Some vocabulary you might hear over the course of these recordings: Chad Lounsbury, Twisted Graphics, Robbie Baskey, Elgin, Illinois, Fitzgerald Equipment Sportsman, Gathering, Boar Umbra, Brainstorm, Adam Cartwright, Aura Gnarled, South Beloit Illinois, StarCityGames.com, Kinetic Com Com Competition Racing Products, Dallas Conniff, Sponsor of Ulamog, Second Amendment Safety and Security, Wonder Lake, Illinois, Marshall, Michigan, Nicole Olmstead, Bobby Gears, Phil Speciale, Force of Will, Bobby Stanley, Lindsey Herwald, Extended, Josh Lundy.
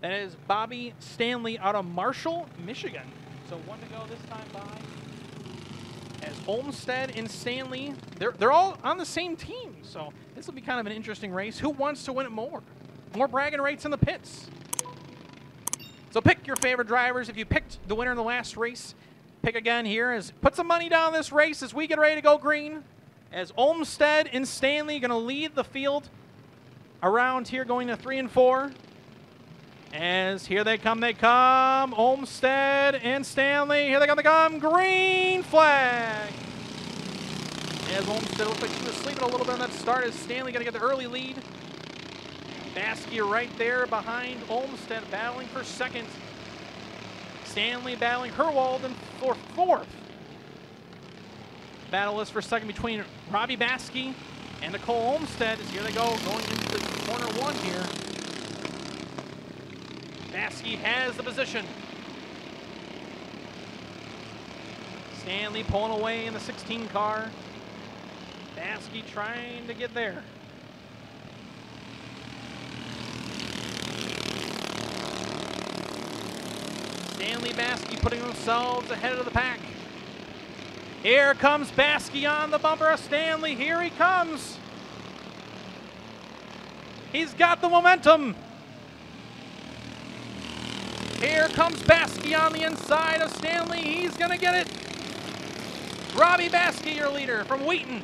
That is Bobby Stanley out of Marshall, Michigan. So one to go this time by. As Olmstead and Stanley, they're all on the same team. So this will be kind of an interesting race. Who wants to win it more? More bragging rights in the pits. So pick your favorite drivers. If you picked the winner in the last race, pick again here. As put some money down this race as we get ready to go green. As Olmstead and Stanley going to lead the field around here, going to 3 and 4. As here they come, Olmstead and Stanley. Here they come, green flag. As Olmstead looks like she was sleeping a little bit on that start, as Stanley going to get the early lead. Baskey right there behind Olmstead, battling for second. Stanley battling Herwald in for fourth. Battle is for second between Robbie Baskey and Nicole Olmstead. As here they go, going into corner one here. Baskey has the position. Stanley pulling away in the 16 car. Baskey trying to get there. Stanley Baskey putting themselves ahead of the pack. Here comes Baskey on the bumper of Stanley. Here he comes. He's got the momentum. Here comes Baskey on the inside of Stanley. He's going to get it. Robbie Baskey, your leader from Wheaton.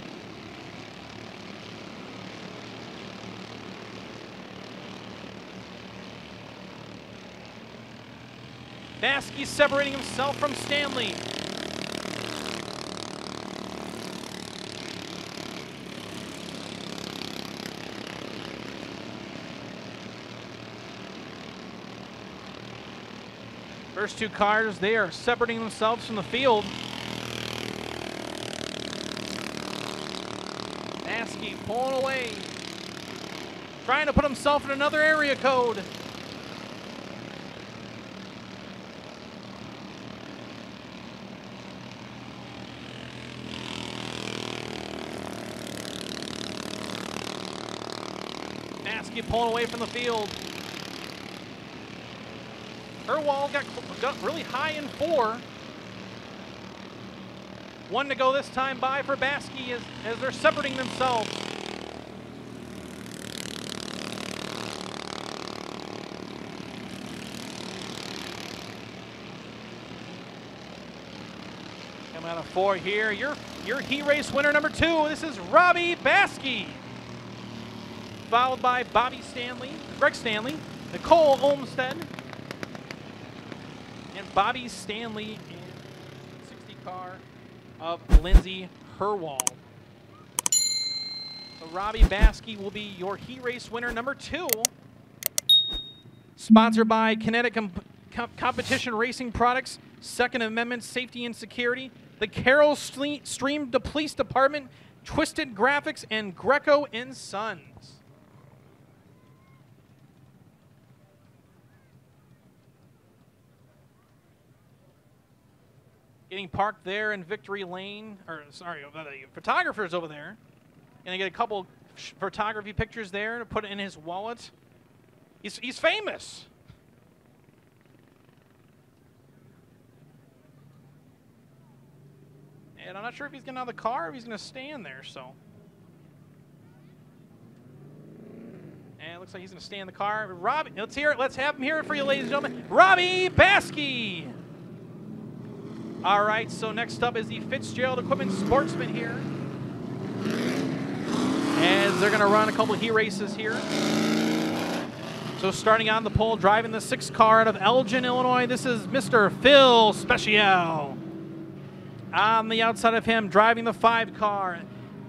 Baskey separating himself from Stanley. First two cars, they are separating themselves from the field. Baskey pulling away, trying to put himself in another area code. Baskey pulling away from the field. Herwald got really high in 4. One to go this time by for Baskey as they're separating themselves. Coming out of 4 here, your heat race winner number 2. This is Robbie Baskey, followed by Bobby Stanley, Greg Stanley, Nicole Olmstead, and Bobby Stanley in the 60 car of Lindsey Herwald. So Robbie Baskey will be your heat race winner number 2. Sponsored by Kinetic Com Competition Racing Products, Second Amendment Safety and Security, the Carroll Stream Police Department, Twisted Graphics, and Greco & Sons. Getting parked there in Victory Lane, or sorry, the photographer's over there. Gonna get a couple photography pictures there to put in his wallet. He's famous. And I'm not sure if he's getting out of the car or if he's gonna stand there, so. And it looks like he's gonna stay in the car. Robbie, let's hear it, let's have him hear it for you, ladies and gentlemen. Robbie Baskey! All right, so next up is the Fitzgerald Equipment Sportsman here. As they're gonna run a couple of heat races here. So starting on the pole, driving the 6 car out of Elgin, Illinois, this is Mr. Phil Speciale. On the outside of him, driving the 5 car.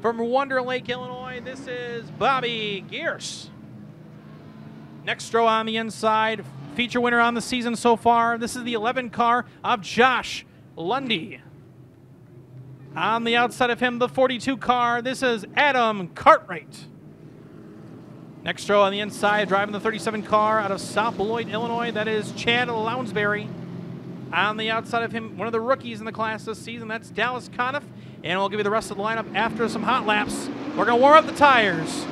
From Wonder Lake, Illinois, this is Bobby Gears. Next row on the inside, feature winner on the season so far, this is the 11 car of Josh Lundy. On the outside of him, the 42 car, this is Adam Cartwright. Next row on the inside, driving the 37 car out of South Beloit, Illinois, that is Chad Lounsbury. On the outside of him, one of the rookies in the class this season, that's Dallas Conniff, and we'll give you the rest of the lineup after some hot laps. We're gonna warm up the tires.